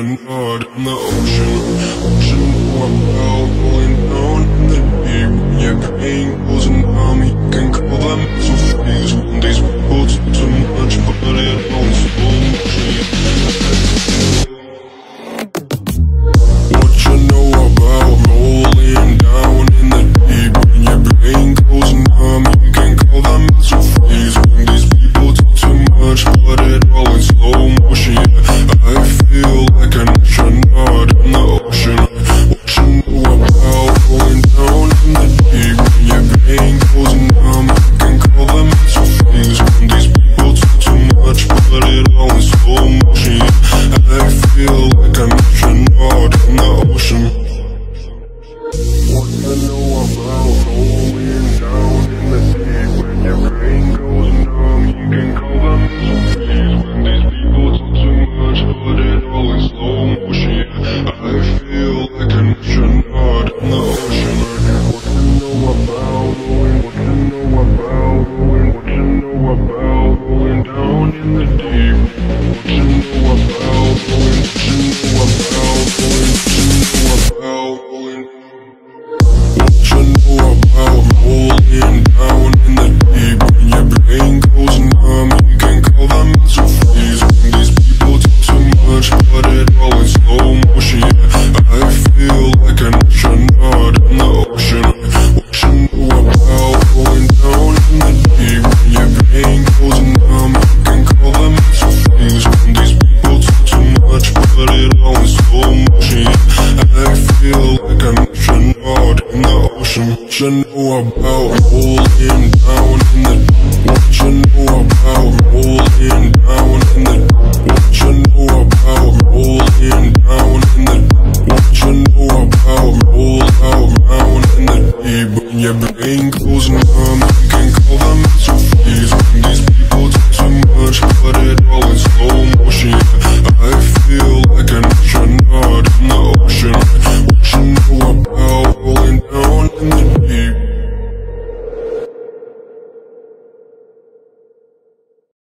astronaut in the ocean, well going down in the deep. Yeah, got angels and army, can call them so free. Some days we go too much, but it owns the ocean. What you know about holding down in the what you know about holding down in the what you know about holding down in the what you know about roll out round in the deep. When your brain goes numb, you can call them so freeze. When these people talk too much, but it all is slow.